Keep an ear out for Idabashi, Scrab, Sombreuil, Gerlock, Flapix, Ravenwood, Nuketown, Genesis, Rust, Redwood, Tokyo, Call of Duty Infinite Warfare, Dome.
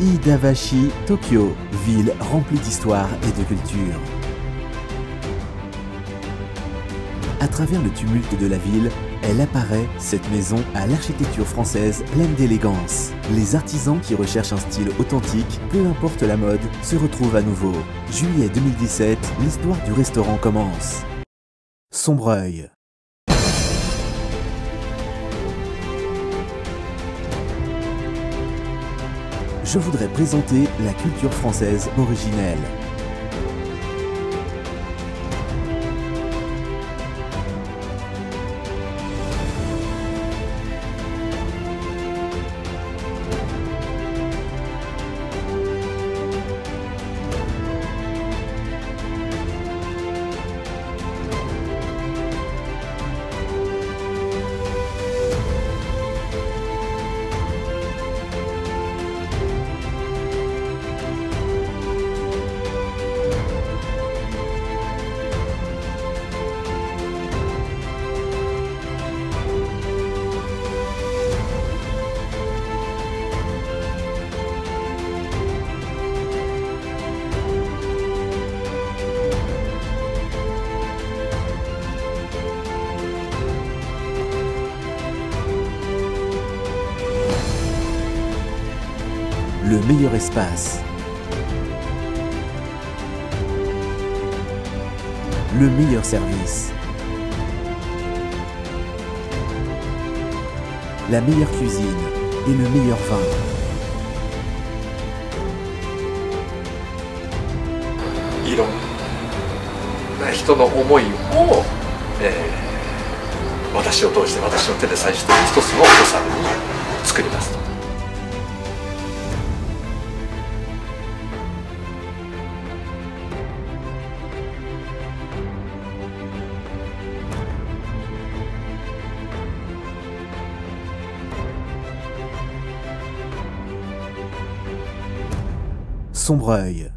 Idabashi, Tokyo, ville remplie d'histoire et de culture. À travers le tumulte de la ville, elle apparaît, cette maison à l'architecture française pleine d'élégance. Les artisans qui recherchent un style authentique, peu importe la mode, se retrouvent à nouveau. Juillet 2017, l'histoire du restaurant commence. Sombreuil. Je voudrais présenter la culture française originelle. Le meilleur espace. Le meilleur service. La meilleure cuisine et le meilleur vin. Sombreuil.